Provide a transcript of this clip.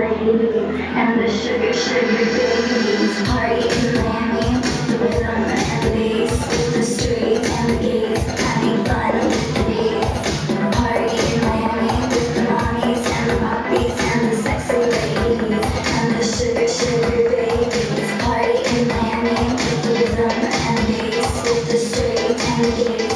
And the sugar, sugar babies, party in Miami, the rhythm and the bass, the streets and the gates, having fun with the beats. Party in Miami, with the mommies and the poppies and the sexy ladies, and the sugar, sugar babies, party in Miami, with the rhythm and the bass, the streets and the gates.